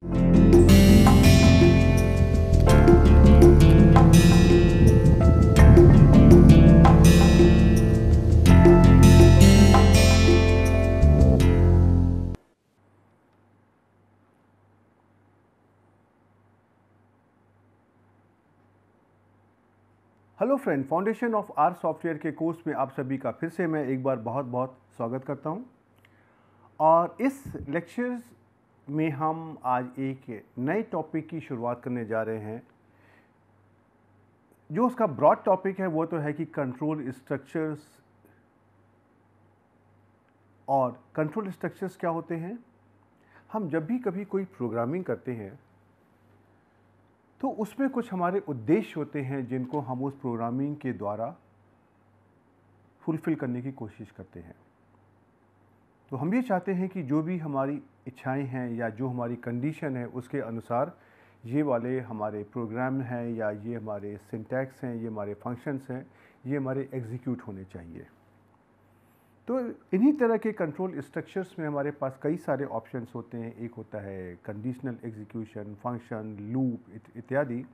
Hello friend, foundation of R software के course में आप सभी का फिर से मैं एक बार बहुत बहुत स्वागत करता हूं। और इस लेक्चर्स में हम आज एक नए टॉपिक की शुरुआत करने जा रहे हैं। जो उसका ब्रॉड टॉपिक है वो तो है कि कंट्रोल स्ट्रक्चर्स क्या होते हैं। हम जब भी कभी कोई प्रोग्रामिंग करते हैं तो उसमें कुछ हमारे उद्देश्य होते हैं जिनको हम उस प्रोग्रामिंग के द्वारा फुलफ़िल करने की कोशिश करते हैं। तो हम ये चाहते हैं कि जो भी हमारी इच्छाएं हैं या जो हमारी कंडीशन है उसके अनुसार ये वाले हमारे प्रोग्राम हैं या ये हमारे सिंटैक्स हैं, ये हमारे फंक्शंस हैं, ये हमारे एग्जीक्यूट होने चाहिए। तो इन्हीं तरह के कंट्रोल स्ट्रक्चर्स में हमारे पास कई सारे ऑप्शंस होते हैं। एक होता है कंडीशनल एग्जीक्यूशन, फंक्शन, लूप इत्यादि।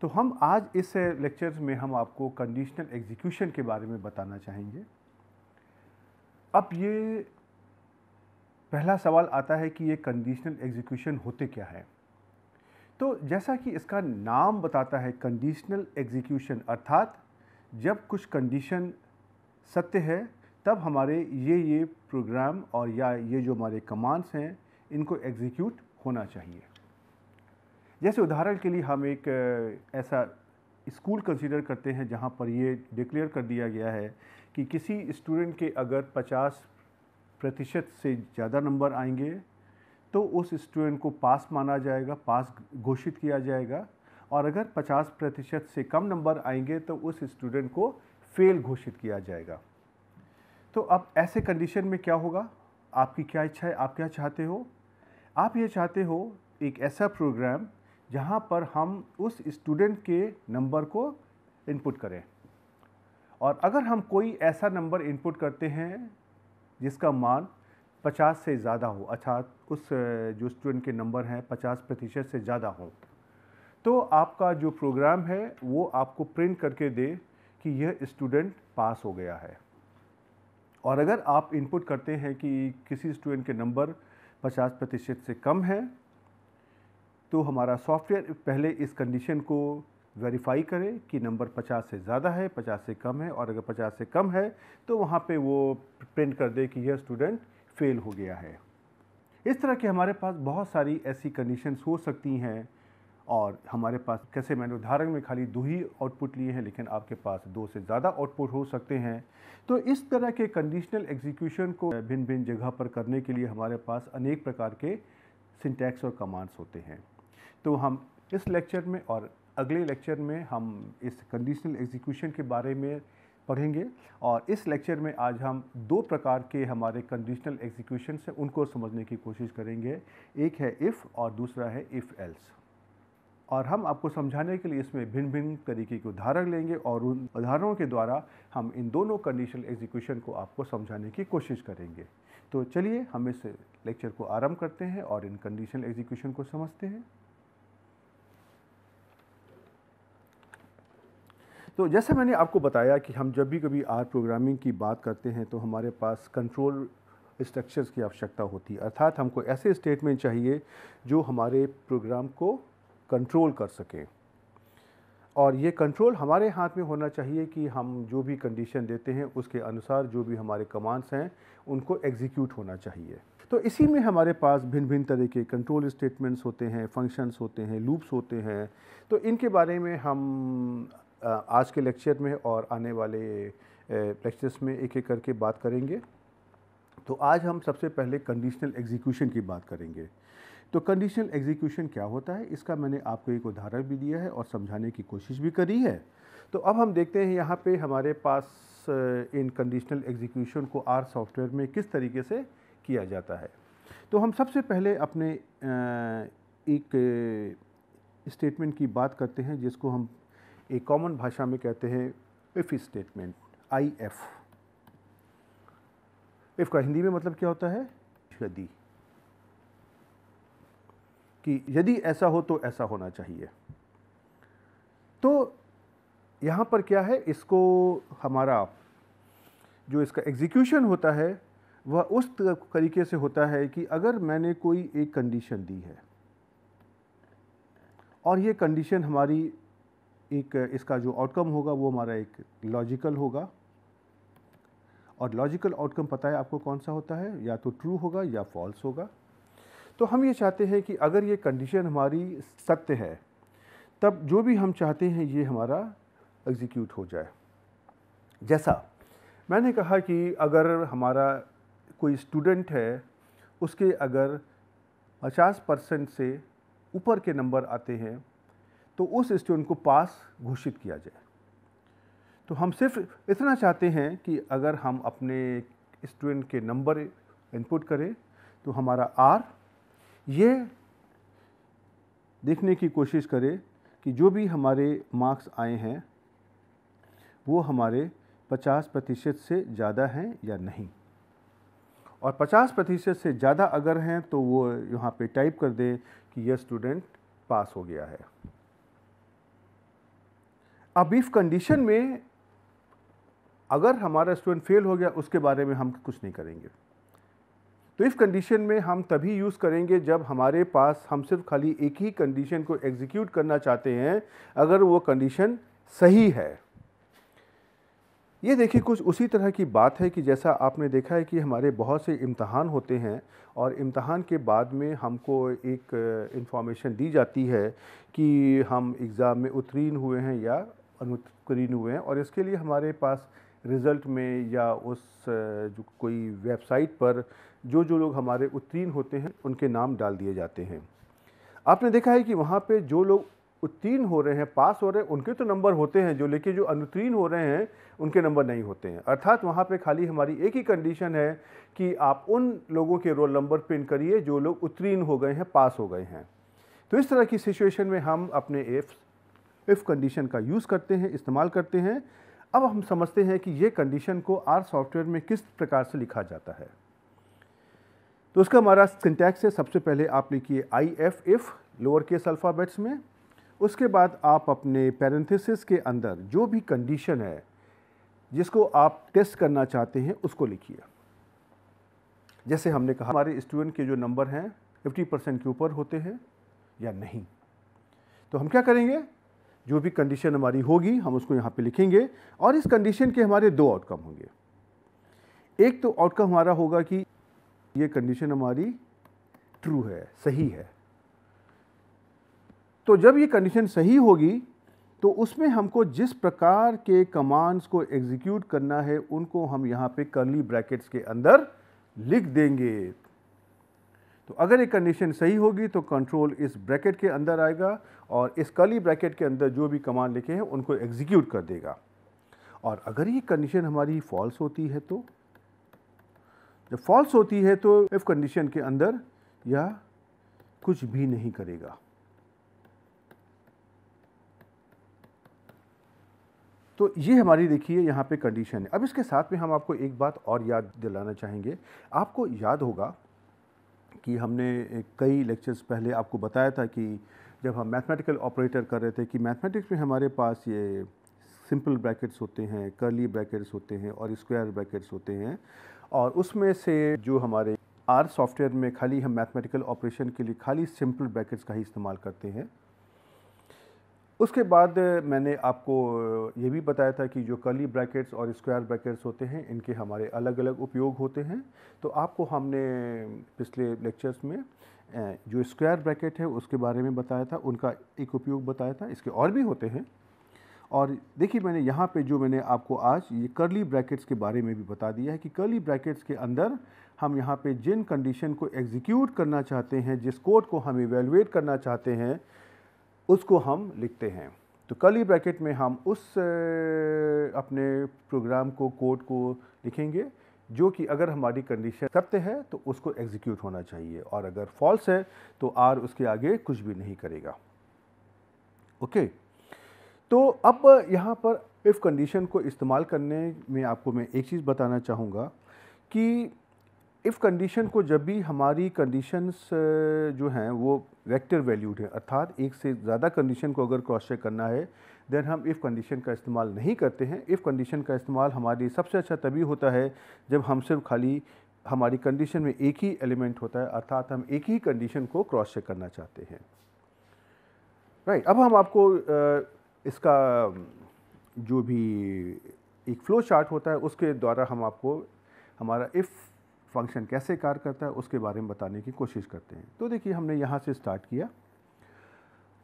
तो हम आज इस लेक्चर में हम आपको कंडीशनल एग्जीक्यूशन के बारे में बताना चाहेंगे। अब ये पहला सवाल आता है कि ये कंडीशनल एग्जीक्यूशन होते क्या है। तो जैसा कि इसका नाम बताता है कंडीशनल एग्जीक्यूशन, अर्थात जब कुछ कंडीशन सत्य है तब हमारे ये प्रोग्राम और या ये जो हमारे कमांड्स हैं इनको एग्जीक्यूट होना चाहिए। जैसे उदाहरण के लिए हम एक ऐसा स्कूल कंसीडर करते हैं जहाँ पर ये डिक्लेयर कर दिया गया है कि किसी स्टूडेंट के अगर 50% से ज़्यादा नंबर आएंगे तो उस स्टूडेंट को पास माना जाएगा, पास घोषित किया जाएगा। और अगर 50% से कम नंबर आएंगे तो उस स्टूडेंट को फेल घोषित किया जाएगा। तो अब ऐसे कंडीशन में क्या होगा, आपकी क्या इच्छा है, आप क्या चाहते हो। आप ये चाहते हो एक ऐसा प्रोग्राम जहां पर हम उस स्टूडेंट के नंबर को इनपुट करें, और अगर हम कोई ऐसा नंबर इनपुट करते हैं जिसका मान 50 से ज़्यादा हो, अर्थात उस जो स्टूडेंट के नंबर हैं 50% से ज़्यादा हो, तो आपका जो प्रोग्राम है वो आपको प्रिंट करके दे कि यह स्टूडेंट पास हो गया है। और अगर आप इनपुट करते हैं कि किसी स्टूडेंट के नंबर 50% से कम है तो हमारा सॉफ्टवेयर पहले इस कंडीशन को वेरीफाई करे कि नंबर 50 से ज़्यादा है, 50 से कम है, और अगर 50 से कम है तो वहाँ पे वो प्रिंट कर दे कि यह स्टूडेंट फेल हो गया है। इस तरह के हमारे पास बहुत सारी ऐसी कंडीशंस हो सकती हैं। और हमारे पास, कैसे मैंने उदाहरण में खाली 2 ही आउटपुट लिए हैं, लेकिन आपके पास 2 से ज़्यादा आउटपुट हो सकते हैं। तो इस तरह के कंडीशनल एग्जीक्यूशन को भिन्न भिन्न जगह पर करने के लिए हमारे पास अनेक प्रकार के सिंटैक्स और कमांड्स होते हैं। तो हम इस लेक्चर में और अगले लेक्चर में हम इस कंडीशनल एग्जीक्यूशन के बारे में पढ़ेंगे। और इस लेक्चर में आज हम 2 प्रकार के हमारे कंडीशनल एग्जीक्यूशन से उनको समझने की कोशिश करेंगे। एक है इफ़ और दूसरा है इफ़ एल्स। और हम आपको समझाने के लिए इसमें भिन्न भिन्न तरीके के उदाहरण लेंगे और उन उदाहरणों के द्वारा हम इन दोनों कंडीशनल एग्जीक्यूशन को आपको समझाने की कोशिश करेंगे। तो चलिए हम इस लेक्चर को आरंभ करते हैं और इन कंडीशनल एग्जीक्यूशन को समझते हैं। तो जैसे मैंने आपको बताया कि हम जब भी कभी आर प्रोग्रामिंग की बात करते हैं तो हमारे पास कंट्रोल स्ट्रक्चर्स की आवश्यकता होती है, अर्थात हमको ऐसे स्टेटमेंट चाहिए जो हमारे प्रोग्राम को कंट्रोल कर सकें। और ये कंट्रोल हमारे हाथ में होना चाहिए कि हम जो भी कंडीशन देते हैं उसके अनुसार जो भी हमारे कमांड्स हैं उनको एग्जीक्यूट होना चाहिए। तो इसी में हमारे पास भिन्न भिन्न तरह के कंट्रोल स्टेटमेंट्स होते हैं, फंक्शंस होते हैं, लूप्स होते हैं। तो इनके बारे में हम आज के लेक्चर में और आने वाले लेक्चर्स में एक एक करके बात करेंगे। तो आज हम सबसे पहले कंडीशनल एग्जीक्यूशन की बात करेंगे। तो कंडीशनल एग्जीक्यूशन क्या होता है, इसका मैंने आपको एक उदाहरण भी दिया है और समझाने की कोशिश भी करी है। तो अब हम देखते हैं यहाँ पे हमारे पास इन कंडीशनल एग्जीक्यूशन को आर सॉफ्टवेयर में किस तरीके से किया जाता है। तो हम सबसे पहले अपने एक स्टेटमेंट की बात करते हैं जिसको हम एक कॉमन भाषा में कहते हैं इफ़ स्टेटमेंट, IF। इफ़ का हिंदी में मतलब क्या होता है, यदि। कि यदि ऐसा हो तो ऐसा होना चाहिए। तो यहाँ पर क्या है, इसको हमारा जो इसका एग्जीक्यूशन होता है वह उस तरीके से होता है कि अगर मैंने कोई एक कंडीशन दी है और ये कंडीशन हमारी एक, इसका जो आउटकम होगा वो हमारा एक लॉजिकल होगा, और लॉजिकल आउटकम पता है आपको कौन सा होता है, या तो ट्रू होगा या फॉल्स होगा। तो हम ये चाहते हैं कि अगर ये कंडीशन हमारी सत्य है तब जो भी हम चाहते हैं ये हमारा एग्जीक्यूट हो जाए। जैसा मैंने कहा कि अगर हमारा कोई स्टूडेंट है उसके अगर 50% से ऊपर के नंबर आते हैं तो उस स्टूडेंट को पास घोषित किया जाए। तो हम सिर्फ इतना चाहते हैं कि अगर हम अपने स्टूडेंट के नंबर इनपुट करें तो हमारा आर ये देखने की कोशिश करें कि जो भी हमारे मार्क्स आए हैं वो हमारे 50% से ज़्यादा हैं या नहीं, और 50% से ज़्यादा अगर हैं तो वो यहाँ पे टाइप कर दें कि यह स्टूडेंट पास हो गया है। अब इफ कंडीशन में अगर हमारा स्टूडेंट फेल हो गया उसके बारे में हम कुछ नहीं करेंगे। तो इफ़ कंडीशन में हम तभी यूज़ करेंगे जब हमारे पास हम सिर्फ खाली एक ही कंडीशन को एग्जीक्यूट करना चाहते हैं अगर वो कंडीशन सही है। ये देखिए कुछ उसी तरह की बात है कि जैसा आपने देखा है कि हमारे बहुत से इम्तहान होते हैं और इम्तहान के बाद में हमको एक इंफॉर्मेशन दी जाती है कि हम एग्ज़ाम में उत्तीर्ण हुए हैं या अनुत्तीर्ण हुए हैं, और इसके लिए हमारे पास रिज़ल्ट में या उस जो कोई वेबसाइट पर जो जो लोग हमारे उत्तीर्ण होते हैं उनके नाम डाल दिए जाते हैं। आपने देखा है कि वहाँ पे जो लोग उत्तीर्ण हो रहे हैं, पास हो रहे हैं, उनके तो नंबर होते हैं जो, लेकिन जो अनुत्तीर्ण हो रहे हैं उनके नंबर नहीं होते हैं। अर्थात वहाँ पे खाली हमारी एक ही कंडीशन है कि आप उन लोगों के रोल नंबर पिन करिए जो लोग उत्तीर्ण हो गए हैं, पास हो गए हैं। तो इस तरह की सिचुएशन में हम अपने इफ़ कंडीशन का यूज़ करते हैं, इस्तेमाल करते हैं। अब हम समझते हैं कि ये कंडीशन को आर सॉफ्टवेयर में किस प्रकार से लिखा जाता है। तो उसका हमारा सिंटैक्स है, सबसे पहले आप लिखिए if लोअर केस अल्फ़ाबेट्स में, उसके बाद आप अपने पैरेंथेसिस के अंदर जो भी कंडीशन है जिसको आप टेस्ट करना चाहते हैं उसको लिखिए। जैसे हमने कहा हमारे स्टूडेंट के जो नंबर हैं 50% के ऊपर होते हैं या नहीं, तो हम क्या करेंगे, जो भी कंडीशन हमारी होगी हम उसको यहाँ पे लिखेंगे। और इस कंडीशन के हमारे दो आउटकम होंगे। एक तो आउटकम हमारा होगा कि ये कंडीशन हमारी ट्रू है, सही है। तो जब ये कंडीशन सही होगी तो उसमें हमको जिस प्रकार के कमांड्स को एग्जीक्यूट करना है उनको हम यहाँ पे कर्ली ब्रैकेट्स के अंदर लिख देंगे। तो अगर एक कंडीशन सही होगी तो कंट्रोल इस ब्रैकेट के अंदर आएगा और इस कर्ली ब्रैकेट के अंदर जो भी कमांड लिखे हैं उनको एग्जीक्यूट कर देगा। और अगर ये कंडीशन हमारी फॉल्स होती है, तो जब फॉल्स होती है तो इफ कंडीशन के अंदर यह कुछ भी नहीं करेगा। तो ये हमारी देखिए यहाँ पे कंडीशन है। अब इसके साथ में हम आपको एक बात और याद दिलाना चाहेंगे। आपको याद होगा कि हमने कई लेक्चर्स पहले आपको बताया था कि जब हम मैथमेटिकल ऑपरेटर कर रहे थे कि मैथमेटिक्स में हमारे पास ये सिंपल ब्रैकेट्स होते हैं, कर्ली ब्रैकेट्स होते हैं और स्क्वायर ब्रैकेट्स होते हैं, और उसमें से जो हमारे आर सॉफ्टवेयर में खाली हम मैथमेटिकल ऑपरेशन के लिए खाली सिंपल ब्रैकेट्स का ही इस्तेमाल करते हैं। उसके बाद मैंने आपको ये भी बताया था कि जो कर्ली ब्रैकेट्स और स्क्वायर ब्रैकेट्स होते हैं इनके हमारे अलग अलग उपयोग होते हैं। तो आपको हमने पिछले लेक्चर्स में जो स्क्वायर ब्रैकेट है उसके बारे में बताया था, उनका एक उपयोग बताया था। इसके और भी होते हैं। और देखिए मैंने यहाँ पे जो मैंने आपको आज ये कर्ली ब्रैकेट्स के बारे में भी बता दिया है कि कर्ली ब्रैकेट्स के अंदर हम यहाँ पे जिन कंडीशन को एग्जीक्यूट करना चाहते हैं, जिस कोड को हम इवेलुएट करना चाहते हैं उसको हम लिखते हैं। तो कर्ली ब्रैकेट में हम उस अपने प्रोग्राम को, कोड को लिखेंगे जो कि अगर हमारी कंडीशन सत्य है तो उसको एग्जीक्यूट होना चाहिए, और अगर फॉल्स है तो आर उसके आगे कुछ भी नहीं करेगा। ओके, तो अब यहाँ पर इफ़ कंडीशन को इस्तेमाल करने में आपको मैं एक चीज़ बताना चाहूँगा कि इफ़ कंडीशन को जब भी हमारी कंडीशंस जो हैं वो वेक्टर वैल्यूड है, अर्थात एक से ज़्यादा कंडीशन को अगर क्रॉस चेक करना है देन हम इफ़ कंडीशन का इस्तेमाल नहीं करते हैं। इफ़ कंडीशन का इस्तेमाल हमारे सबसे अच्छा तभी होता है जब हम सिर्फ खाली हमारी कंडीशन में एक ही एलिमेंट होता है, अर्थात हम एक ही कंडीशन को क्रॉस चेक करना चाहते हैं। राइट, अब हम आपको इसका जो भी एक फ्लो चार्ट होता है उसके द्वारा हम आपको हमारा इफ़ फंक्शन कैसे कार्य करता है उसके बारे में बताने की कोशिश करते हैं। तो देखिए, हमने यहाँ से स्टार्ट किया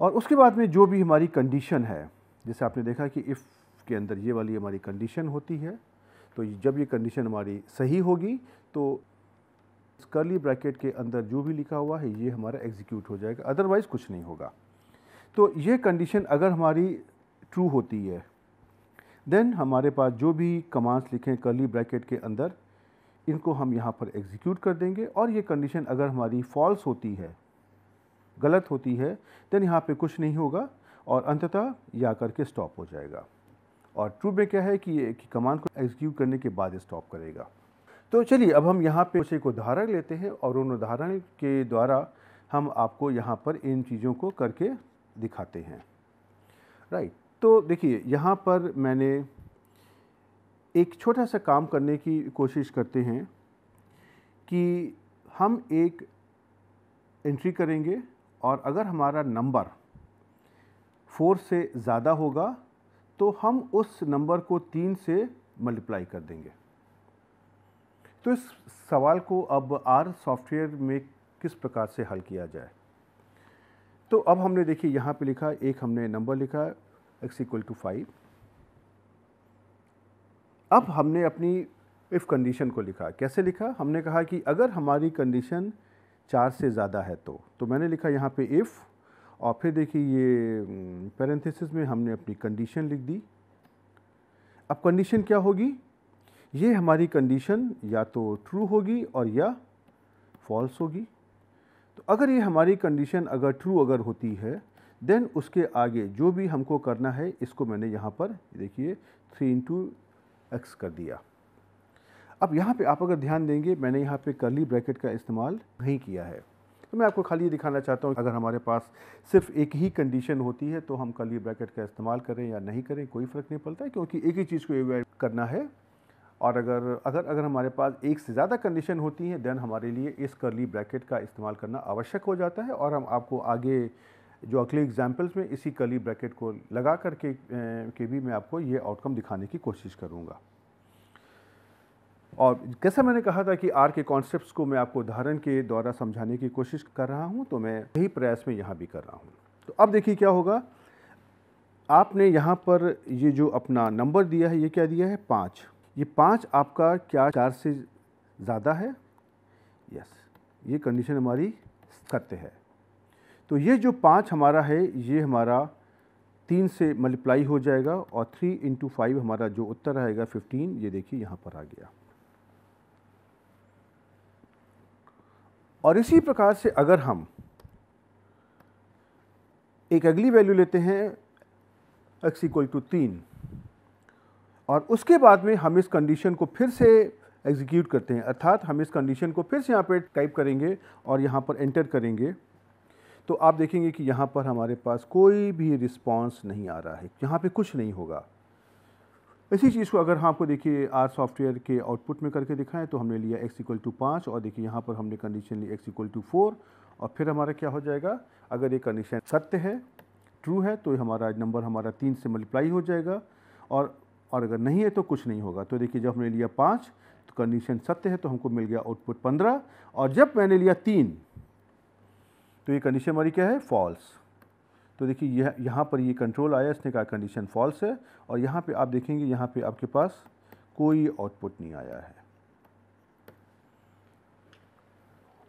और उसके बाद में जो भी हमारी कंडीशन है, जैसे आपने देखा कि इफ़ के अंदर ये वाली हमारी कंडीशन होती है, तो जब ये कंडीशन हमारी सही होगी तो इस कर्ली ब्रैकेट के अंदर जो भी लिखा हुआ है ये हमारा एग्जीक्यूट हो जाएगा, अदरवाइज़ कुछ नहीं होगा। तो ये कंडीशन अगर हमारी ट्रू होती है देन हमारे पास जो भी कमांड्स लिखें कर्ली ब्रैकेट के अंदर इनको हम यहाँ पर एग्जीक्यूट कर देंगे। और ये कंडीशन अगर हमारी फॉल्स होती है, गलत होती है, देन यहाँ पे कुछ नहीं होगा और अंततः या करके स्टॉप हो जाएगा। और ट्रू में क्या है कि ये कमांड को एग्जीक्यूट करने के बाद स्टॉप करेगा। तो चलिए, अब हम यहाँ पे एक उदाहरण लेते हैं और उन उदाहरण के द्वारा हम आपको यहाँ पर इन चीज़ों को करके दिखाते हैं। राइट, तो देखिए यहाँ पर मैंने एक छोटा सा काम करने की कोशिश करते हैं कि हम एक एंट्री करेंगे और अगर हमारा नंबर 4 से ज़्यादा होगा तो हम उस नंबर को 3 से मल्टीप्लाई कर देंगे। तो इस सवाल को अब आर सॉफ्टवेयर में किस प्रकार से हल किया जाए। तो अब हमने देखिए यहाँ पे लिखा, एक हमने नंबर लिखा x equal to 5। अब हमने अपनी इफ़ कंडीशन को लिखा। कैसे लिखा? हमने कहा कि अगर हमारी कंडीशन 4 से ज़्यादा है तो मैंने लिखा यहाँ पे इफ़ और फिर देखिए ये पैरेंथेसिस में हमने अपनी कंडीशन लिख दी। अब कंडीशन क्या होगी? ये हमारी कंडीशन या तो ट्रू होगी और या फॉल्स होगी। तो अगर ये हमारी कंडीशन अगर ट्रू अगर होती है देन उसके आगे जो भी हमको करना है इसको मैंने यहाँ पर देखिए 3 into x कर दिया। अब यहाँ पे आप अगर ध्यान देंगे मैंने यहाँ पे कर्ली ब्रैकेट का इस्तेमाल नहीं किया है। तो मैं आपको खाली ये दिखाना चाहता हूँ, अगर हमारे पास सिर्फ एक ही कंडीशन होती है तो हम कर्ली ब्रैकेट का इस्तेमाल करें या नहीं करें कोई फ़र्क नहीं पड़ता, क्योंकि एक ही चीज़ को एवॉइड करना है। और अगर अगर अगर हमारे पास एक से ज़्यादा कंडीशन होती है देन हमारे लिए इस कर्ली ब्रैकेट का इस्तेमाल करना आवश्यक हो जाता है। और हम आपको आगे जो अगले एग्जाम्पल्स में इसी कर्ली ब्रैकेट को लगा करके के भी मैं आपको ये आउटकम दिखाने की कोशिश करूँगा। और जैसा मैंने कहा था कि आर के कॉन्सेप्ट्स को मैं आपको उदाहरण के द्वारा समझाने की कोशिश कर रहा हूँ, तो मैं यही प्रयास में यहाँ भी कर रहा हूँ। तो अब देखिए क्या होगा। आपने यहाँ पर ये जो अपना नंबर दिया है ये क्या दिया है? 5। ये 5 आपका क्या 4 से ज़्यादा है? यस, ये कंडीशन हमारी सत्य है। तो ये जो 5 हमारा है ये हमारा 3 से मल्टीप्लाई हो जाएगा और 3 into 5 हमारा जो उत्तर आएगा 15, ये देखिए यहाँ पर आ गया। और इसी प्रकार से अगर हम एक अगली वैल्यू लेते हैं x equal to 3 और उसके बाद में हम इस कंडीशन को फिर से एग्जीक्यूट करते हैं, अर्थात हम इस कंडीशन को फिर से यहाँ पे टाइप करेंगे और यहाँ पर एंटर करेंगे, तो आप देखेंगे कि यहाँ पर हमारे पास कोई भी रिस्पांस नहीं आ रहा है, यहाँ पे कुछ नहीं होगा। इसी चीज़ को अगर हम आपको देखिए आर सॉफ्टवेयर के आउटपुट में करके दिखाएं तो हमने लिया x equal to 5 और देखिए यहाँ पर हमने कंडीशन ली x equal to 4 और फिर हमारा क्या हो जाएगा, अगर ये कंडीशन सत्य है, ट्रू है, तो हमारा नंबर हमारा 3 से मल्टीप्लाई हो जाएगा और अगर नहीं है तो कुछ नहीं होगा। तो देखिए जब हमने लिया 5 तो कंडीशन सत्य है तो हमको मिल गया आउटपुट 15 और जब मैंने लिया 3 तो ये कंडीशन हमारी क्या है? फॉल्स। तो देखिए यहाँ पर ये कंट्रोल आया, इसने कहा कंडीशन फॉल्स है और यहाँ पे आप देखेंगे यहाँ पे आपके पास कोई आउटपुट नहीं आया है।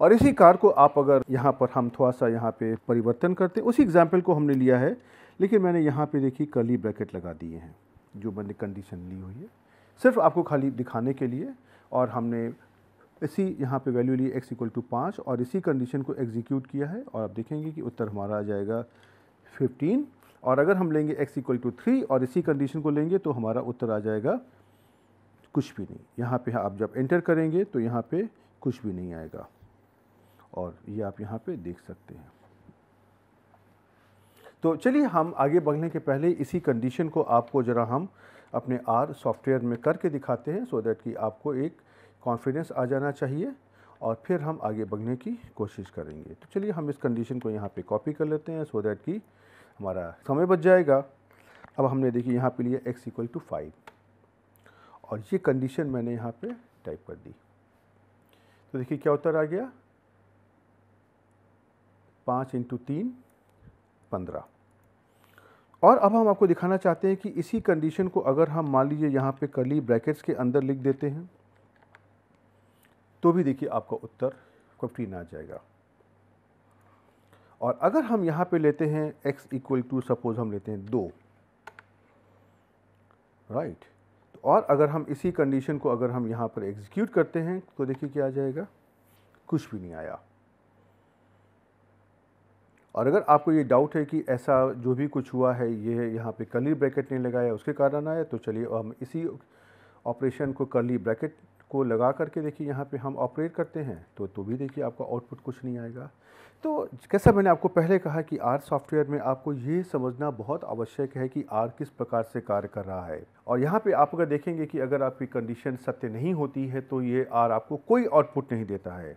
और इसी कार को आप अगर यहाँ पर हम थोड़ा सा यहाँ पे परिवर्तन करते हैं, उसी एग्जाम्पल को हमने लिया है लेकिन मैंने यहाँ पर देखिए कर्ली ब्रैकेट लगा दिए हैं जो मैंने कंडीशन ली हुई है सिर्फ आपको खाली दिखाने के लिए। और हमने इसी यहाँ पे वैल्यू ली x equal to 5 और इसी कंडीशन को एग्जीक्यूट किया है और आप देखेंगे कि उत्तर हमारा आ जाएगा 15। और अगर हम लेंगे x equal to 3 और इसी कंडीशन को लेंगे तो हमारा उत्तर आ जाएगा कुछ भी नहीं। यहाँ पे आप जब एंटर करेंगे तो यहाँ पे कुछ भी नहीं आएगा। और ये आप यहाँ पे देख सकते हैं। तो चलिए हम आगे बढ़ने के पहले इसी कंडीशन को आपको ज़रा हम अपने आर सॉफ्टवेयर में करके दिखाते हैं, सो दैट कि आपको एक कॉन्फिडेंस आ जाना चाहिए और फिर हम आगे बढ़ने की कोशिश करेंगे। तो चलिए हम इस कंडीशन को यहाँ पे कॉपी कर लेते हैं, सो दैट कि हमारा समय बच जाएगा। अब हमने देखिए यहाँ पे लिया x = 5 और ये कंडीशन मैंने यहाँ पे टाइप कर दी। तो देखिए क्या उत्तर आ गया, 5 × 3 = 15। और अब हम आपको दिखाना चाहते हैं कि इसी कंडीशन को अगर हम मान लीजिए यहाँ पे कर्ली ब्रैकेट्स के अंदर लिख देते हैं तो भी देखिए आपका उत्तर 15 आ जाएगा। और अगर हम यहाँ पे लेते हैं x = सपोज हम लेते हैं 2, राइट। और अगर हम इसी कंडीशन को अगर हम यहाँ पर एग्जीक्यूट करते हैं तो देखिए क्या आ जाएगा, कुछ भी नहीं आया। और अगर आपको ये डाउट है कि ऐसा जो भी कुछ हुआ है ये यहाँ पे कर्ली ब्रैकेट नहीं लगाया उसके कारण आया, तो चलिए हम इसी ऑपरेशन को कर्ली ब्रैकेट को लगा करके देखिए यहाँ पे हम ऑपरेट करते हैं तो भी देखिए आपका आउटपुट कुछ नहीं आएगा। तो जैसा मैंने आपको पहले कहा कि आर सॉफ्टवेयर में आपको ये समझना बहुत आवश्यक है कि आर किस प्रकार से कार्य कर रहा है। और यहाँ पे आप अगर देखेंगे कि अगर आपकी कंडीशन सत्य नहीं होती है तो ये आर आपको कोई आउटपुट नहीं देता है।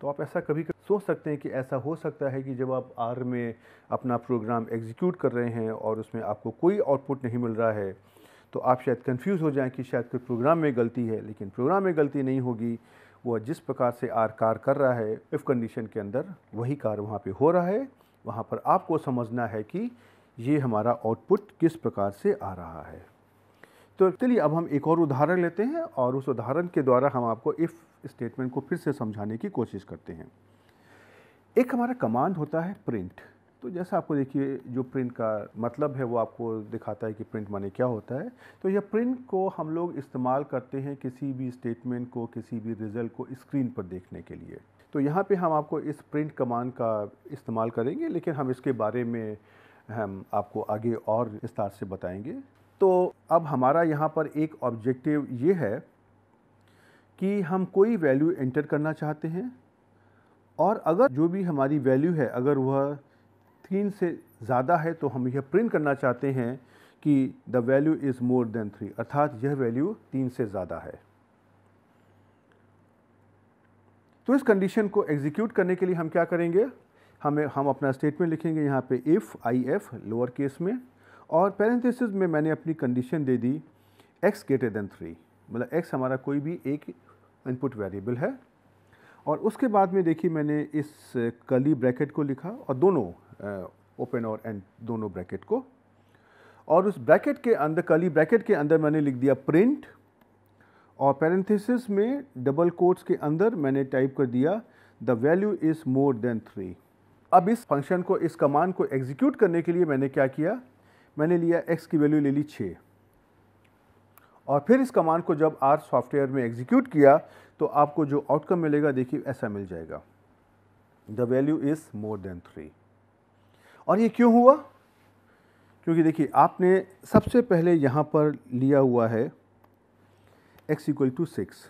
तो आप ऐसा कभी सोच सकते हैं कि ऐसा हो सकता है कि जब आप आर में अपना प्रोग्राम एग्जीक्यूट कर रहे हैं और उसमें आपको कोई आउटपुट नहीं मिल रहा है तो आप शायद कंफ्यूज हो जाएं कि शायद कोई प्रोग्राम में गलती है। लेकिन प्रोग्राम में गलती नहीं होगी, वो जिस प्रकार से आर कार्य कर रहा है इफ़ कंडीशन के अंदर वही कार्य वहाँ पे हो रहा है। वहाँ पर आपको समझना है कि ये हमारा आउटपुट किस प्रकार से आ रहा है। तो चलिए अब हम एक और उदाहरण लेते हैं और उस उदाहरण के द्वारा हम आपको इफ़ स्टेटमेंट को फिर से समझाने की कोशिश करते हैं। एक हमारा कमांड होता है प्रिंट। तो जैसा आपको देखिए जो प्रिंट का मतलब है वो आपको दिखाता है कि प्रिंट माने क्या होता है। तो यह प्रिंट को हम लोग इस्तेमाल करते हैं किसी भी स्टेटमेंट को, किसी भी रिज़ल्ट को स्क्रीन पर देखने के लिए। तो यहाँ पे हम आपको इस प्रिंट कमांड का इस्तेमाल करेंगे, लेकिन हम इसके बारे में हम आपको आगे और विस्तार से बताएंगे। तो अब हमारा यहाँ पर एक ऑब्जेक्टिव ये है कि हम कोई वैल्यू एंटर करना चाहते हैं और अगर जो भी हमारी वैल्यू है अगर वह 3 से ज़्यादा है तो हम यह प्रिंट करना चाहते हैं कि the value is more than 3, अर्थात यह वैल्यू 3 से ज़्यादा है। तो इस कंडीशन को एग्जीक्यूट करने के लिए हम क्या करेंगे, हम अपना स्टेटमेंट लिखेंगे यहाँ पे if लोअर केस में और पैरेंथेसिस में मैंने अपनी कंडीशन दे दी x > 3, मतलब x हमारा कोई भी एक इनपुट वेरिएबल है। और उसके बाद में देखिए मैंने इस कर्ली ब्रैकेट को लिखा और दोनों ओपन और एंड दोनों ब्रैकेट को, और उस ब्रैकेट के अंदर कर्ली ब्रैकेट के अंदर मैंने लिख दिया प्रिंट और पैरेंथेसिस में डबल कोट्स के अंदर मैंने टाइप कर दिया the value is more than 3। अब इस फंक्शन को, इस कमांड को एग्जीक्यूट करने के लिए मैंने क्या किया, मैंने लिया x की वैल्यू ले ली 6 और फिर इस कमांड को जब आर सॉफ्टवेयर में एग्जीक्यूट किया तो आपको जो आउटकम मिलेगा देखिए ऐसा मिल जाएगा, the value is more than 3। और ये क्यों हुआ, क्योंकि देखिए आपने सबसे पहले यहाँ पर लिया हुआ है x = 6,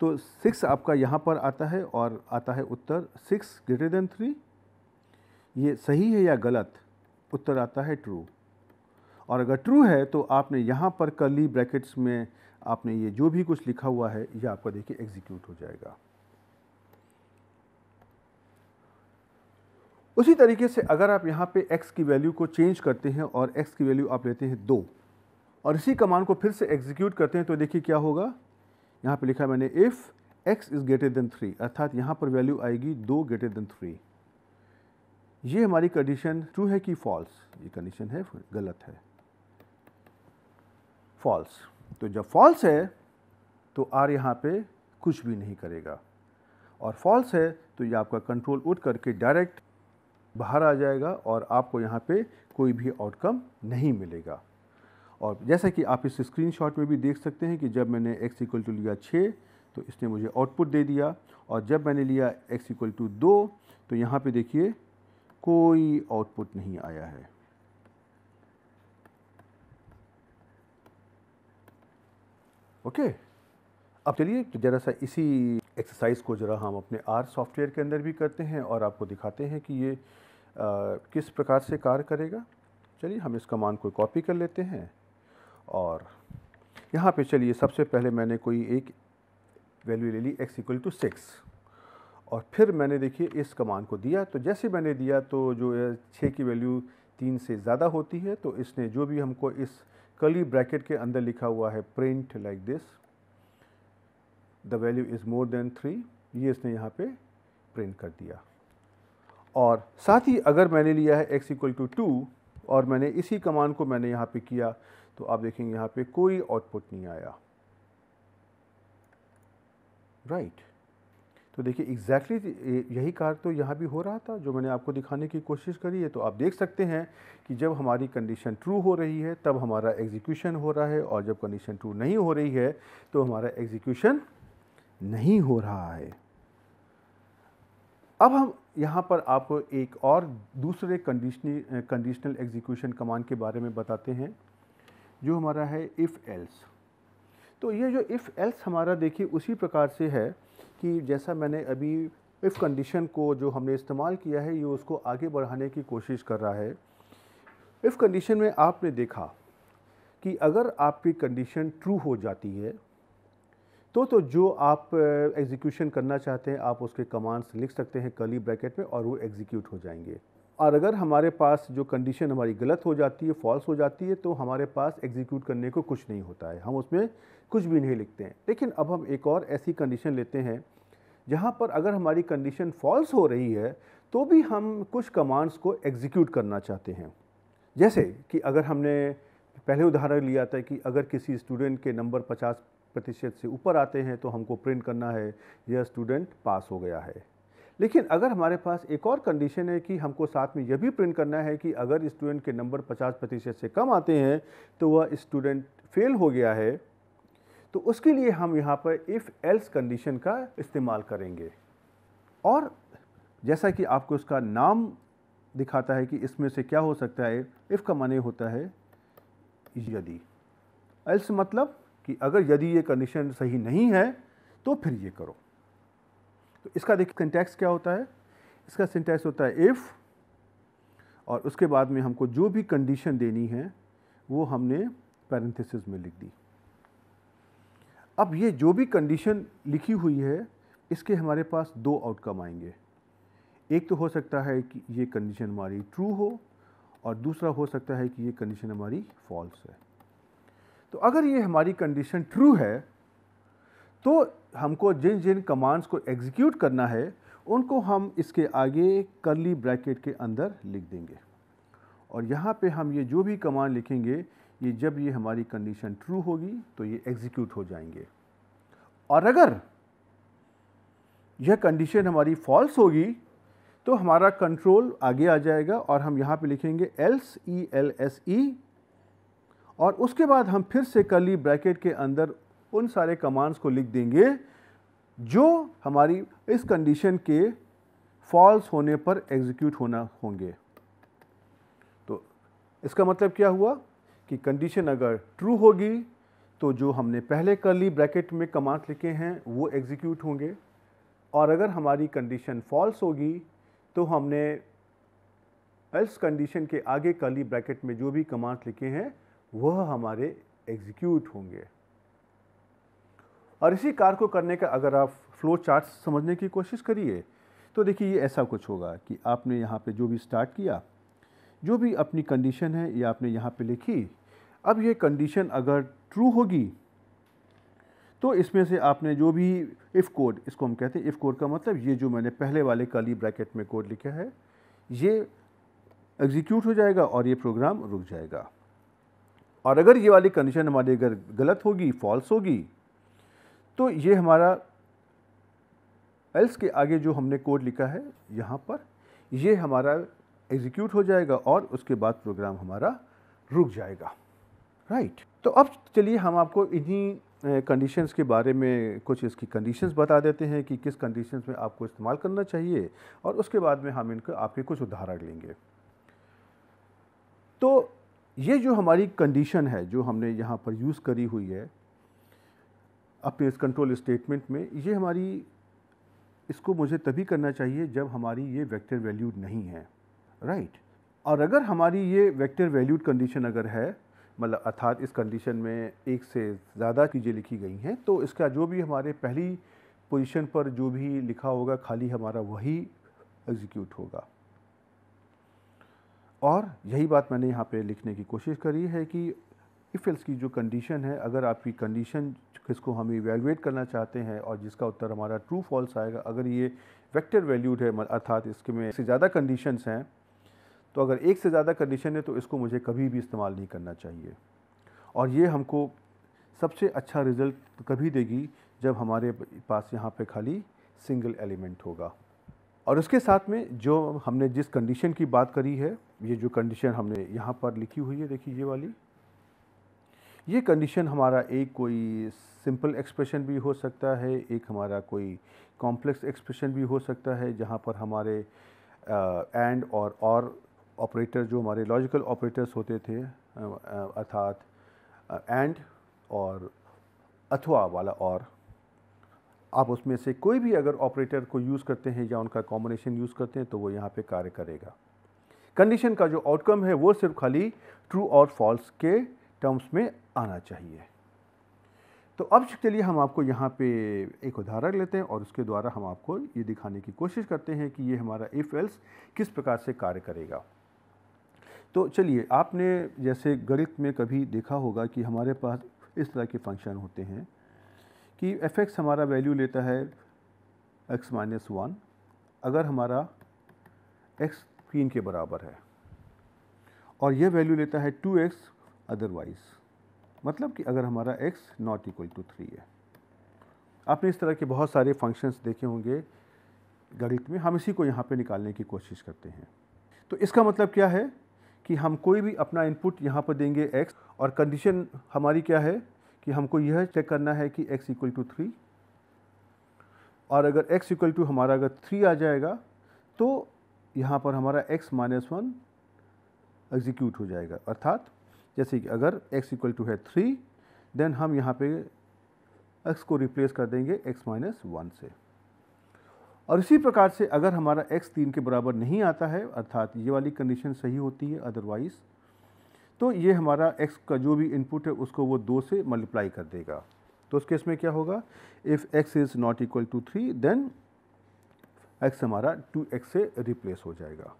तो 6 आपका यहाँ पर आता है और आता है उत्तर 6 > 3। ये सही है या गलत, उत्तर आता है ट्रू। और अगर ट्रू है तो आपने यहाँ पर कर्ली ब्रैकेट्स में आपने ये जो भी कुछ लिखा हुआ है ये आपका देखिए एग्जीक्यूट हो जाएगा। उसी तरीके से अगर आप यहाँ पे x की वैल्यू को चेंज करते हैं और x की वैल्यू आप लेते हैं 2 और इसी कमांड को फिर से एग्जीक्यूट करते हैं तो देखिए क्या होगा, यहाँ पे लिखा मैंने if x > 3, अर्थात यहाँ पर वैल्यू आएगी 2 > 3। ये हमारी कंडीशन ट्रू है कि फॉल्स, ये कंडीशन है गलत है, फॉल्स। तो जब फॉल्स है तो आर यहाँ पे कुछ भी नहीं करेगा और फॉल्स है तो ये आपका कंट्रोल उठ करके डायरेक्ट बाहर आ जाएगा और आपको यहाँ पे कोई भी आउटकम नहीं मिलेगा। और जैसा कि आप इस स्क्रीनशॉट में भी देख सकते हैं कि जब मैंने x = लिया 6 तो इसने मुझे आउटपुट दे दिया और जब मैंने लिया x = 2 तो यहाँ पे देखिए कोई आउटपुट नहीं आया है। ओके अब चलिए ज़रा सा इसी एक्सरसाइज़ को ज़रा हम अपने आर सॉफ्टवेयर के अंदर भी करते हैं और आपको दिखाते हैं कि ये किस प्रकार से कार्य करेगा। चलिए हम इस कमांड को कॉपी कर लेते हैं और यहाँ पे चलिए सबसे पहले मैंने कोई एक वैल्यू ले ली x = 6 और फिर मैंने देखिए इस कमांड को दिया। तो जैसे मैंने दिया तो जो 6 की वैल्यू 3 से ज़्यादा होती है तो इसने जो भी हमको इस कर्ली ब्रैकेट के अंदर लिखा हुआ है print like this the value is more than 3 ये इसने यहाँ पे प्रिंट कर दिया। और साथ ही अगर मैंने लिया है x = 2 और मैंने इसी कमांड को मैंने यहाँ पे किया तो आप देखेंगे यहाँ पे कोई आउटपुट नहीं आया, राइट। तो देखिए एग्जैक्टली यही कार्य तो यहाँ भी हो रहा था जो मैंने आपको दिखाने की कोशिश करी है। तो आप देख सकते हैं कि जब हमारी कंडीशन ट्रू हो रही है तब हमारा एग्जीक्यूशन हो रहा है और जब कंडीशन ट्रू नहीं हो रही है तो हमारा एग्जीक्यूशन नहीं हो रहा है। अब हम यहाँ पर आपको एक और दूसरे कंडीशनल एग्जीक्यूशन कमांड के बारे में बताते हैं जो हमारा है इफ़ एल्स। तो ये जो इफ़ एल्स हमारा देखिए उसी प्रकार से है कि जैसा मैंने अभी इफ़ कंडीशन को जो हमने इस्तेमाल किया है ये उसको आगे बढ़ाने की कोशिश कर रहा है। इफ़ कंडीशन में आपने देखा कि अगर आपकी कंडीशन ट्रू हो जाती है तो जो आप एग्जीक्यूशन करना चाहते हैं आप उसके कमांड्स लिख सकते हैं कर्ली ब्रैकेट में और वो एग्जीक्यूट हो जाएंगे। और अगर हमारे पास जो कंडीशन हमारी गलत हो जाती है, फॉल्स हो जाती है, तो हमारे पास एग्जीक्यूट करने को कुछ नहीं होता है, हम उसमें कुछ भी नहीं लिखते हैं। लेकिन अब हम एक और ऐसी कंडीशन लेते हैं जहाँ पर अगर हमारी कंडीशन फॉल्स हो रही है तो भी हम कुछ कमांड्स को एग्जीक्यूट करना चाहते हैं। जैसे कि अगर हमने पहले उदाहरण लिया था कि अगर किसी स्टूडेंट के नंबर 50% से ऊपर आते हैं तो हमको प्रिंट करना है यह स्टूडेंट पास हो गया है। लेकिन अगर हमारे पास एक और कंडीशन है कि हमको साथ में यह भी प्रिंट करना है कि अगर स्टूडेंट के नंबर 50% से कम आते हैं तो वह स्टूडेंट फेल हो गया है, तो उसके लिए हम यहाँ पर इफ़ एल्स कंडीशन का इस्तेमाल करेंगे। और जैसा कि आपको इसका नाम दिखाता है कि इसमें से क्या हो सकता है, इफ़ का माने होता है यदि, एल्स मतलब कि अगर यदि ये कंडीशन सही नहीं है तो फिर ये करो। तो इसका देखिए सिंटैक्स क्या होता है, इसका सिंटैक्स होता है इफ़ और उसके बाद में हमको जो भी कंडीशन देनी है वो हमने पैरेंथेसिस में लिख दी। अब ये जो भी कंडीशन लिखी हुई है इसके हमारे पास दो आउटकम आएंगे, एक तो हो सकता है कि ये कंडीशन हमारी ट्रू हो और दूसरा हो सकता है कि ये कंडीशन हमारी फॉल्स है। तो अगर ये हमारी कंडीशन ट्रू है तो हमको जिन जिन कमांड्स को एग्जीक्यूट करना है उनको हम इसके आगे कर्ली ब्रैकेट के अंदर लिख देंगे और यहाँ पे हम ये जो भी कमांड लिखेंगे ये जब ये हमारी कंडीशन ट्रू होगी तो ये एग्जीक्यूट हो जाएंगे और अगर यह कंडीशन हमारी फॉल्स होगी तो हमारा कंट्रोल आगे आ जाएगा और हम यहाँ पे लिखेंगे एल्स ELSE और उसके बाद हम फिर से कर्ली ब्रैकेट के अंदर उन सारे कमांड्स को लिख देंगे जो हमारी इस कंडीशन के फॉल्स होने पर एग्जीक्यूट होना होंगे। तो इसका मतलब क्या हुआ कि कंडीशन अगर ट्रू होगी तो जो हमने पहले कर्ली ब्रैकेट में कमांड्स लिखे हैं वो एग्जीक्यूट होंगे और अगर हमारी कंडीशन फॉल्स होगी तो हमने एल्स कंडीशन के आगे कर्ली ब्रैकेट में जो भी कमांड्स लिखे हैं वह हमारे एग्जीक्यूट होंगे। और इसी कार्य को करने का अगर आप फ्लो चार्ट समझने की कोशिश करिए तो देखिए ये ऐसा कुछ होगा कि आपने यहाँ पे जो भी स्टार्ट किया, जो भी अपनी कंडीशन है ये आपने यहाँ पे लिखी। अब ये कंडीशन अगर ट्रू होगी तो इसमें से आपने जो भी इफ़ कोड, इसको हम कहते हैं इफ़ कोड का मतलब ये जो मैंने पहले वाले कर्ली ब्रैकेट में कोड लिखा है ये एग्जीक्यूट हो जाएगा और ये प्रोग्राम रुक जाएगा। और अगर ये वाली कंडीशन हमारी अगर गलत होगी, फॉल्स होगी, तो ये हमारा एल्स के आगे जो हमने कोड लिखा है यहाँ पर ये हमारा एग्जीक्यूट हो जाएगा और उसके बाद प्रोग्राम हमारा रुक जाएगा, राइट। तो अब चलिए हम आपको इन्हीं कंडीशंस के बारे में कुछ इसकी कंडीशंस बता देते हैं कि किस कंडीशंस में आपको इस्तेमाल करना चाहिए और उसके बाद में हम इनको आपके कुछ उदाहरण लेंगे। तो ये जो हमारी कंडीशन है जो हमने यहाँ पर यूज़ करी हुई है अपने इस कंट्रोल स्टेटमेंट में, ये हमारी इसको मुझे तभी करना चाहिए जब हमारी ये वेक्टर वैल्यूड नहीं है, राइट। और अगर हमारी ये वेक्टर वैल्यूड कंडीशन अगर है, मतलब अर्थात इस कंडीशन में एक से ज़्यादा चीज़ें लिखी गई हैं, तो इसका जो भी हमारे पहली पोजीशन पर जो भी लिखा होगा खाली हमारा वही एग्जीक्यूट होगा। और यही बात मैंने यहाँ पे लिखने की कोशिश करी है कि इफ़ एल्स की जो कंडीशन है, अगर आपकी कंडीशन किसको हम इवेलुएट करना चाहते हैं और जिसका उत्तर हमारा ट्रू फॉल्स आएगा, अगर ये वेक्टर वैल्यूड है अर्थात इसके में से ज़्यादा कंडीशंस हैं, तो अगर एक से ज़्यादा कंडीशन है तो इसको मुझे कभी भी इस्तेमाल नहीं करना चाहिए। और ये हमको सबसे अच्छा रिज़ल्ट कभी देगी जब हमारे पास यहाँ पे खाली सिंगल एलिमेंट होगा। और उसके साथ में जो हमने जिस कंडीशन की बात करी है, ये जो कंडीशन हमने यहाँ पर लिखी हुई है, देखिए ये वाली, ये कंडीशन हमारा एक कोई सिंपल एक्सप्रेशन भी हो सकता है, एक हमारा कोई कॉम्प्लेक्स एक्सप्रेशन भी हो सकता है, जहाँ पर हमारे एंड और ऑपरेटर जो हमारे लॉजिकल ऑपरेटर्स होते थे, अर्थात एंड और अथवा वाला, और आप उसमें से कोई भी अगर ऑपरेटर को यूज़ करते हैं या उनका कॉम्बिनेशन यूज़ करते हैं तो वो यहाँ पे कार्य करेगा। कंडीशन का जो आउटकम है वो सिर्फ खाली ट्रू और फॉल्स के टर्म्स में आना चाहिए। तो अब चलिए हम आपको यहाँ पे एक उदाहरण लेते हैं और उसके द्वारा हम आपको ये दिखाने की कोशिश करते हैं कि ये हमारा इफ़ एल्स किस प्रकार से कार्य करेगा। तो चलिए, आपने जैसे गणित में कभी देखा होगा कि हमारे पास इस तरह के फंक्शन होते हैं कि एफ एक्स हमारा वैल्यू लेता है एक्स माइनस वन, अगर हमारा एक्स 3 के बराबर है, और यह वैल्यू लेता है 2x अदरवाइज़, मतलब कि अगर हमारा x नॉट इक्वल टू 3 है। आपने इस तरह के बहुत सारे फंक्शंस देखे होंगे गणित में, हम इसी को यहाँ पे निकालने की कोशिश करते हैं। तो इसका मतलब क्या है कि हम कोई भी अपना इनपुट यहाँ पर देंगे x, और कंडीशन हमारी क्या है कि हमको यह चेक करना है कि x इक्वल टू 3, और अगर x इक्वल टू हमारा अगर 3 आ जाएगा तो यहाँ पर हमारा x माइनस 1 एग्जीक्यूट हो जाएगा। अर्थात जैसे कि अगर x इक्वल टू है 3, देन हम यहाँ पे x को रिप्लेस कर देंगे x माइनस 1 से। और इसी प्रकार से अगर हमारा x 3 के बराबर नहीं आता है, अर्थात ये वाली कंडीशन सही होती है अदरवाइज़, तो ये हमारा x का जो भी इनपुट है उसको वो 2 से मल्टीप्लाई कर देगा। तो उस केस में क्या होगा, if x is not equal to 3 then x हमारा 2x से रिप्लेस हो जाएगा।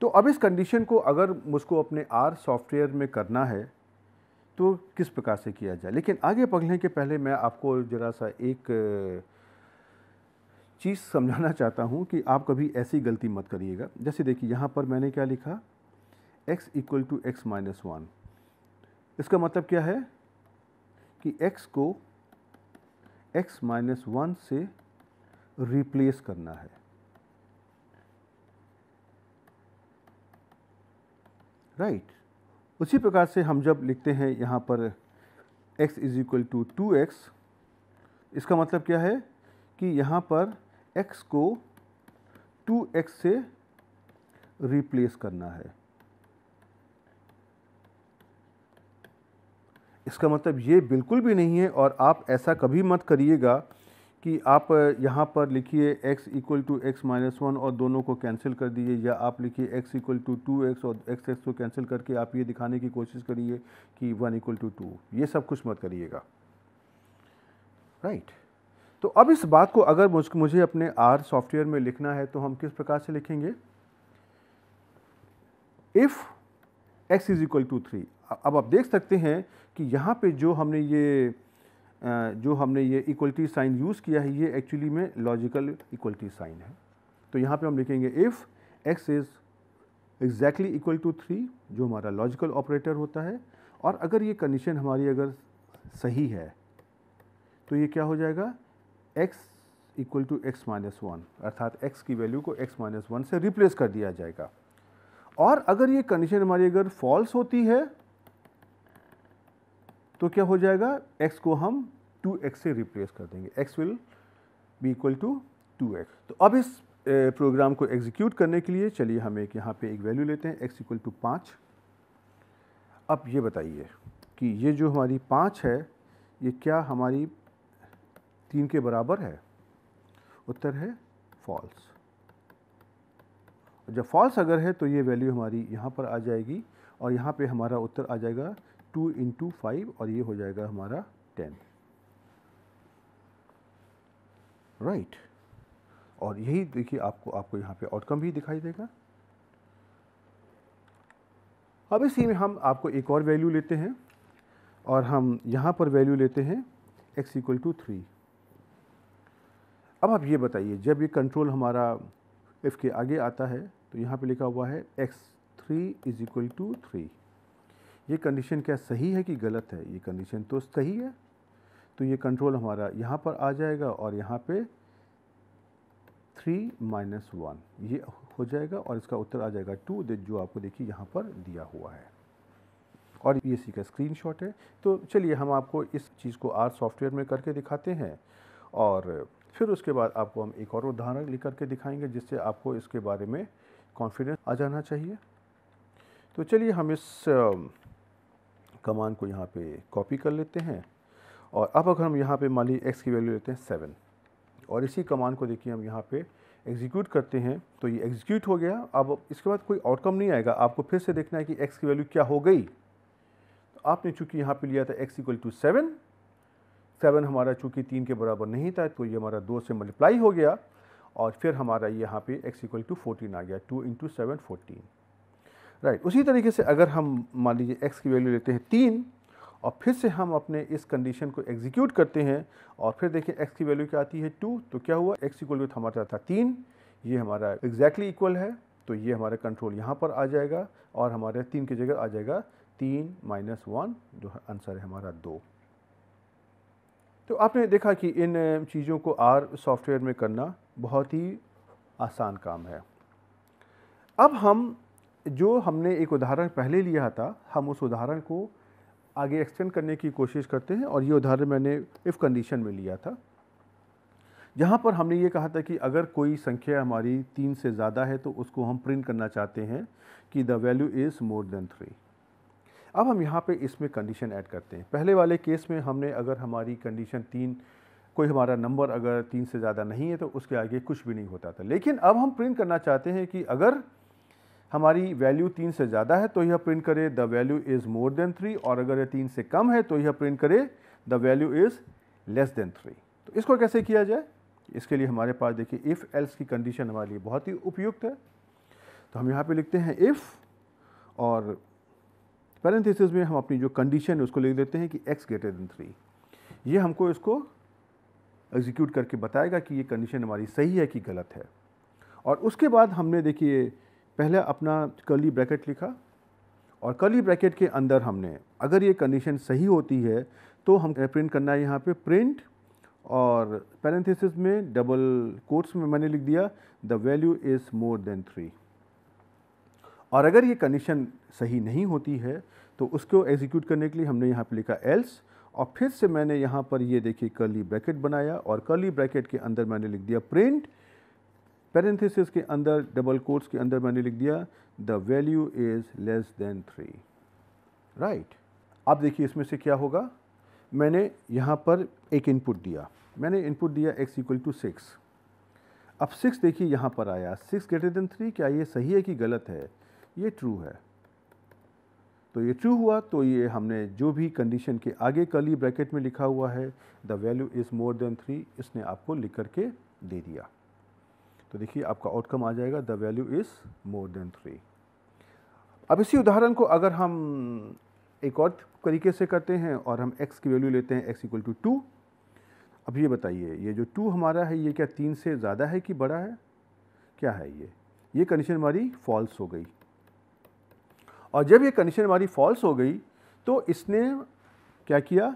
तो अब इस कंडीशन को अगर मुझको अपने R सॉफ्टवेयर में करना है तो किस प्रकार से किया जाए, लेकिन आगे बढ़ने के पहले मैं आपको ज़रा सा एक चीज़ समझाना चाहता हूं कि आप कभी ऐसी गलती मत करिएगा। जैसे देखिए यहाँ पर मैंने क्या लिखा, x equal to x minus 1, इसका मतलब क्या है कि x को x माइनस 1 से रिप्लेस करना है, राइट। उसी प्रकार से हम जब लिखते हैं यहाँ पर x is equal to 2x, इसका मतलब क्या है कि यहाँ पर x को 2x से रिप्लेस करना है। इसका मतलब ये बिल्कुल भी नहीं है, और आप ऐसा कभी मत करिएगा कि आप यहाँ पर लिखिए x equal to x minus 1 और दोनों को कैंसिल कर दीजिए, या आप लिखिए x इक्वल टू 2x और x को कैंसिल करके आप ये दिखाने की कोशिश करिए कि 1 इक्वल टू 2, ये सब कुछ मत करिएगा, राइट। तो अब इस बात को अगर मुझे अपने R सॉफ्टवेयर में लिखना है तो हम किस प्रकार से लिखेंगे, if x is equal to 3। अब आप देख सकते हैं कि यहाँ पे जो हमने ये इक्वलिटी साइन यूज़ किया है ये एक्चुअली में लॉजिकल इक्वलिटी साइन है। तो यहाँ पे हम लिखेंगे if x is exactly equal to 3, जो हमारा लॉजिकल ऑपरेटर होता है, और अगर ये कंडीशन हमारी अगर सही है तो ये क्या हो जाएगा, x equal to x minus 1, अर्थात x की वैल्यू को x माइनस 1 से रिप्लेस कर दिया जाएगा। और अगर ये कंडीशन हमारी अगर फॉल्स होती है तो क्या हो जाएगा, x को हम 2x से रिप्लेस कर देंगे, x will be equal to 2x। तो अब इस प्रोग्राम को एग्जीक्यूट करने के लिए चलिए हम एक यहाँ पे एक वैल्यू लेते हैं x इक्वल टू 5। अब ये बताइए कि ये जो हमारी 5 है ये क्या हमारी 3 के बराबर है? उत्तर है फॉल्स। जब फॉल्स अगर है तो ये वैल्यू हमारी यहाँ पर आ जाएगी और यहाँ पे हमारा उत्तर आ जाएगा 2 × 5 और ये हो जाएगा हमारा 10, राइट। और यही देखिए आपको आपको यहाँ पे आउटकम भी दिखाई देगा। अब इसी में हम आपको एक और वैल्यू लेते हैं और हम यहाँ पर वैल्यू लेते हैं x = 3। अब आप ये बताइए, जब ये कंट्रोल हमारा इफ़ के आगे आता है तो यहाँ पे लिखा हुआ है x3 = 3। ये कंडीशन क्या सही है कि गलत है? ये कंडीशन तो सही है, तो ये कंट्रोल हमारा यहाँ पर आ जाएगा और यहाँ पे 3 - 1 ये हो जाएगा और इसका उत्तर आ जाएगा 2, जो आपको देखिए यहाँ पर दिया हुआ है। और ये इसी का स्क्रीनशॉट है। तो चलिए हम आपको इस चीज़ को आर सॉफ्टवेयर में करके दिखाते हैं और फिर उसके बाद आपको हम एक और उदाहरण लिख करके दिखाएंगे जिससे आपको इसके बारे में कॉन्फिडेंस आ जाना चाहिए। तो चलिए हम इस कमांड को यहाँ पे कॉपी कर लेते हैं और अब अगर हम यहाँ पे मान लीजिए x की वैल्यू लेते हैं 7 और इसी कमांड को देखिए हम यहाँ पे एग्जीक्यूट करते हैं तो ये एग्जीक्यूट हो गया। अब इसके बाद कोई आउटकम नहीं आएगा, आपको फिर से देखना है कि x की वैल्यू क्या हो गई। तो आपने चूँकि यहाँ पे लिया था x = 7, 7 हमारा चूँकि 3 के बराबर नहीं था तो ये हमारा 2 से मल्टीप्लाई हो गया और फिर हमारा ये यहाँ पे x = 14 आ गया, 2 × 7 = 14, राइट। उसी तरीके से अगर हम मान लीजिए x की वैल्यू लेते हैं 3 और फिर से हम अपने इस कंडीशन को एग्जीक्यूट करते हैं और फिर देखिए x की वैल्यू क्या आती है 2। तो क्या हुआ, x = हमारा था 3, ये हमारा एग्जैक्टली इक्वल है, तो ये हमारा कंट्रोल यहाँ पर आ जाएगा और हमारे 3 की जगह आ जाएगा 3 - 1, जो आंसर है हमारा 2। तो आपने देखा कि इन चीज़ों को आर सॉफ्टवेयर में करना बहुत ही आसान काम है। अब हम जो हमने एक उदाहरण पहले लिया था, हम उस उदाहरण को आगे एक्सटेंड करने की कोशिश करते हैं और ये उदाहरण मैंने इफ़ कंडीशन में लिया था जहाँ पर हमने ये कहा था कि अगर कोई संख्या हमारी 3 से ज़्यादा है तो उसको हम प्रिंट करना चाहते हैं कि the value is more than 3। अब हम यहाँ पे इसमें कंडीशन ऐड करते हैं। पहले वाले केस में हमने अगर हमारी कंडीशन 3 कोई हमारा नंबर अगर 3 से ज़्यादा नहीं है तो उसके आगे कुछ भी नहीं होता था, लेकिन अब हम प्रिंट करना चाहते हैं कि अगर हमारी वैल्यू 3 से ज़्यादा है तो यह प्रिंट करे the value is more than 3 और अगर यह 3 से कम है तो यह प्रिंट करे the value is less than 3। तो इसको कैसे किया जाए, इसके लिए हमारे पास देखिए इफ़ एल्स की कंडीशन हमारे लिए बहुत ही उपयुक्त है। तो हम यहाँ पर लिखते हैं इफ़ और पैरेंथेसिस में हम अपनी जो कंडीशन है उसको लिख देते हैं कि x > 3। ये हमको इसको एग्जीक्यूट करके बताएगा कि ये कंडीशन हमारी सही है कि गलत है। और उसके बाद हमने देखिए पहले अपना कर्ली ब्रैकेट लिखा और कर्ली ब्रैकेट के अंदर हमने अगर ये कंडीशन सही होती है तो हम प्रिंट करना है यहाँ पे प्रिंट और पैरेंथेसिस में डबल कोट्स में मैंने लिख दिया the value is more than 3। और अगर ये कंडीशन सही नहीं होती है तो उसको एग्जीक्यूट करने के लिए हमने यहाँ पे लिखा एल्स और फिर से मैंने यहाँ पर ये देखिए कर्ली ब्रैकेट बनाया और कर्ली ब्रैकेट के अंदर मैंने लिख दिया प्रिंट, पैरेंथेसिस के अंदर डबल कोट्स के अंदर मैंने लिख दिया the value is less than 3, right. अब देखिए इसमें से क्या होगा, मैंने यहाँ पर एक इनपुट दिया, मैंने इनपुट दिया x = 6। अब 6 देखिए यहाँ पर आया, 6 > 3, क्या ये सही है कि गलत है? ये ट्रू है, तो ये ट्रू हुआ। तो ये हमने जो भी कंडीशन के आगे कर्ली ब्रैकेट में लिखा हुआ है the value is more than 3 इसने आपको लिख करके दे दिया। तो देखिए आपका आउटकम आ जाएगा the value is more than 3। अब इसी उदाहरण को अगर हम एक और तरीके से करते हैं और हम x की वैल्यू लेते हैं x = 2। अब ये बताइए ये जो 2 हमारा है ये क्या 3 से ज़्यादा है कि बड़ा है, क्या है ये कंडीशन हमारी फॉल्स हो गई। और जब ये कंडीशन हमारी फॉल्स हो गई तो इसने क्या किया,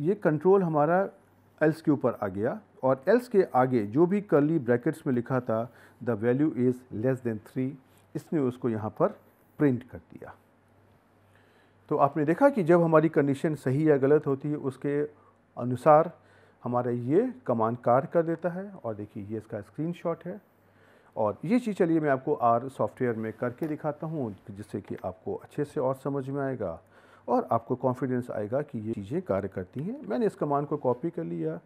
ये कंट्रोल हमारा एल्स के ऊपर आ गया और एल्स के आगे जो भी कर्ली ब्रैकेट्स में लिखा था the value is less than 3 इसने उसको यहाँ पर प्रिंट कर दिया। तो आपने देखा कि जब हमारी कंडीशन सही या गलत होती है उसके अनुसार हमारा ये कमांड कार्य कर देता है। और देखिए ये इसका स्क्रीनशॉट है और ये चीज़ चलिए मैं आपको आर सॉफ्टवेयर में करके दिखाता हूँ जिससे कि आपको अच्छे से और समझ में आएगा। और आपको कॉन्फिडेंस आएगा कि ये चीज़ें कार्य करती हैं। मैंने इस कमांड को कॉपी कर लिया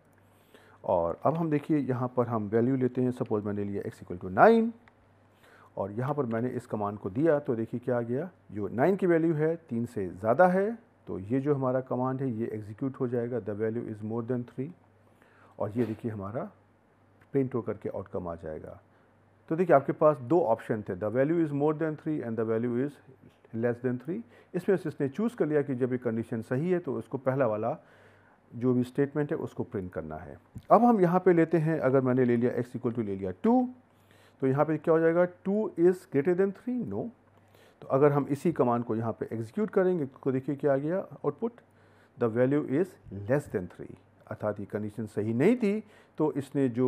और अब हम देखिए यहाँ पर हम वैल्यू लेते हैं। सपोज़ मैंने लिया x 9 और यहाँ पर मैंने इस कमांड को दिया तो देखिए क्या आ गया, जो 9 की वैल्यू है 3 से ज़्यादा है तो ये जो हमारा कमांड है ये एग्जीक्यूट हो जाएगा, the value is more than 3। और ये देखिए हमारा प्रिंट होकर के आउटकम आ जाएगा। तो देखिए आपके पास दो ऑप्शन थे, the value is more than 3 the the value is less than 3। इसमें उसने चूज़ कर लिया कि जब ये कंडीशन सही है तो उसको पहला वाला जो भी स्टेटमेंट है उसको प्रिंट करना है। अब हम यहाँ पे लेते हैं, अगर मैंने ले लिया x 2 तो यहाँ पे क्या हो जाएगा, 2 is greater than 3 नो। तो अगर हम इसी कमांड को यहाँ पे एग्जीक्यूट करेंगे तो देखिए क्या आ गया output, the value is less than 3, अर्थात ये कंडीशन सही नहीं थी। तो इसने जो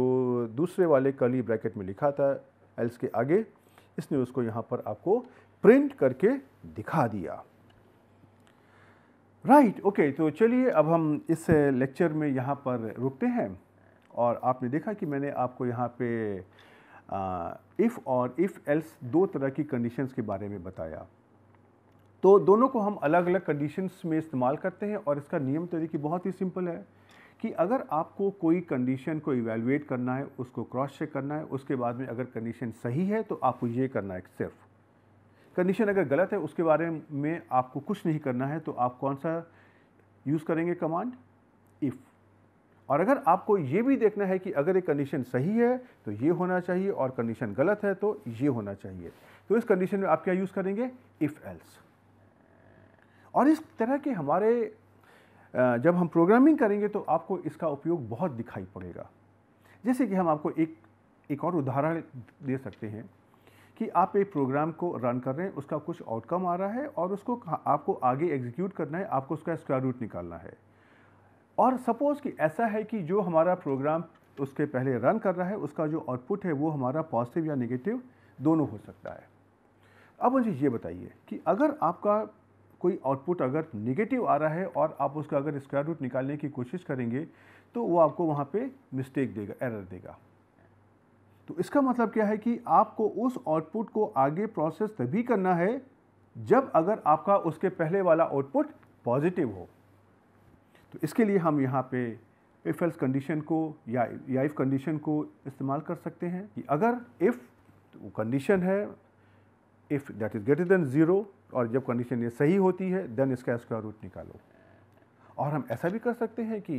दूसरे वाले कर्ली ब्रैकेट में लिखा था एल्स के आगे, इसने उसको यहाँ पर आपको प्रिंट करके दिखा दिया। राइट, ओके, तो चलिए अब हम इस लेक्चर में यहाँ पर रुकते हैं। और आपने देखा कि मैंने आपको यहाँ पे इफ़ और इफ़ एल्स दो तरह की कंडीशंस के बारे में बताया। तो दोनों को हम अलग अलग कंडीशंस में इस्तेमाल करते हैं और इसका नियम तो देखिए बहुत ही सिंपल है कि अगर आपको कोई कंडीशन को इवेलुएट करना है, उसको क्रॉस चेक करना है, उसके बाद में अगर कंडीशन सही है तो आपको ये करना है सिर्फ, कंडीशन अगर गलत है उसके बारे में आपको कुछ नहीं करना है। तो आप कौन सा यूज़ करेंगे कमांड, इफ़। और अगर आपको ये भी देखना है कि अगर एक कंडीशन सही है तो ये होना चाहिए और कंडीशन गलत है तो ये होना चाहिए, तो इस कंडीशन में आप क्या यूज़ करेंगे, इफ़ एल्स। और इस तरह के हमारे जब हम प्रोग्रामिंग करेंगे तो आपको इसका उपयोग बहुत दिखाई पड़ेगा। जैसे कि हम आपको एक और उदाहरण दे सकते हैं कि आप एक प्रोग्राम को रन कर रहे हैं, उसका कुछ आउटकम आ रहा है और उसको आपको आगे एग्जीक्यूट करना है, आपको उसका स्क्वायर रूट निकालना है। और सपोज़ कि ऐसा है कि जो हमारा प्रोग्राम उसके पहले रन कर रहा है उसका जो आउटपुट है वो हमारा पॉजिटिव या नेगेटिव दोनों हो सकता है। अब मुझे ये बताइए कि अगर आपका कोई आउटपुट अगर नेगेटिव आ रहा है और आप उसका अगर स्क्वायर रूट निकालने की कोशिश करेंगे तो वो आपको वहाँ पे मिस्टेक देगा, एरर देगा। तो इसका मतलब क्या है कि आपको उस आउटपुट को आगे प्रोसेस तभी करना है जब अगर आपका उसके पहले वाला आउटपुट पॉजिटिव हो। तो इसके लिए हम यहाँ पे इफ़ एल्स कंडीशन को या इफ़ कंडीशन को इस्तेमाल कर सकते हैं कि अगर इफ़ तो कंडीशन है, if that is greater than 0 और जब कंडीशन ये सही होती है देन इसका स्क्वायर रूट निकालो। और हम ऐसा भी कर सकते हैं कि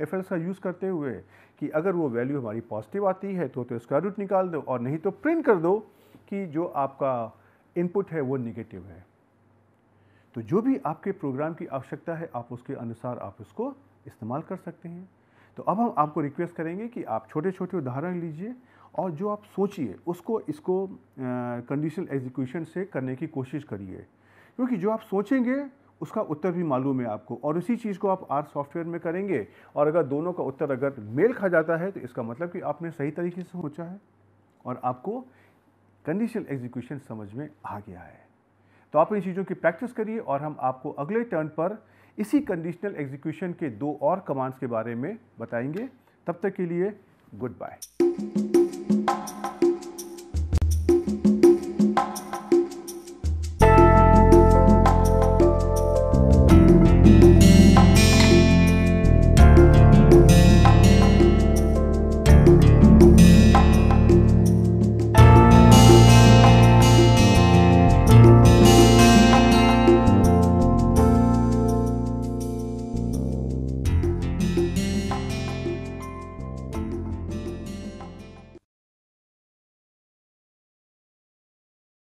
इफ़ एल्स का यूज़ करते हुए कि अगर वो वैल्यू हमारी पॉजिटिव आती है तो स्क्वायर रूट निकाल दो और नहीं तो प्रिंट कर दो कि जो आपका इनपुट है वो नेगेटिव है। तो जो भी आपके प्रोग्राम की आवश्यकता है आप उसके अनुसार आप उसको इस्तेमाल कर सकते हैं। तो अब हम आपको रिक्वेस्ट करेंगे कि आप छोटे छोटे उदाहरण लीजिए और जो आप सोचिए उसको इसको कंडीशनल एग्जीक्यूशन से करने की कोशिश करिए, क्योंकि जो आप सोचेंगे उसका उत्तर भी मालूम है आपको और उसी चीज़ को आप आर सॉफ्टवेयर में करेंगे और अगर दोनों का उत्तर अगर मेल खा जाता है तो इसका मतलब कि आपने सही तरीके से सोचा है और आपको कंडीशनल एग्जीक्यूशन समझ में आ गया है। तो आप इन चीज़ों की प्रैक्टिस करिए और हम आपको अगले टर्न पर इसी कंडीशनल एग्जीक्यूशन के दो और कमांड्स के बारे में बताएंगे। तब तक के लिए गुड बाय।